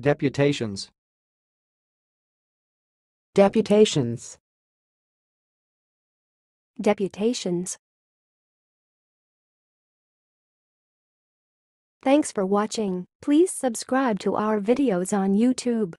Deputations. Deputations. Deputations. Thanks for watching. Please subscribe to our videos on YouTube.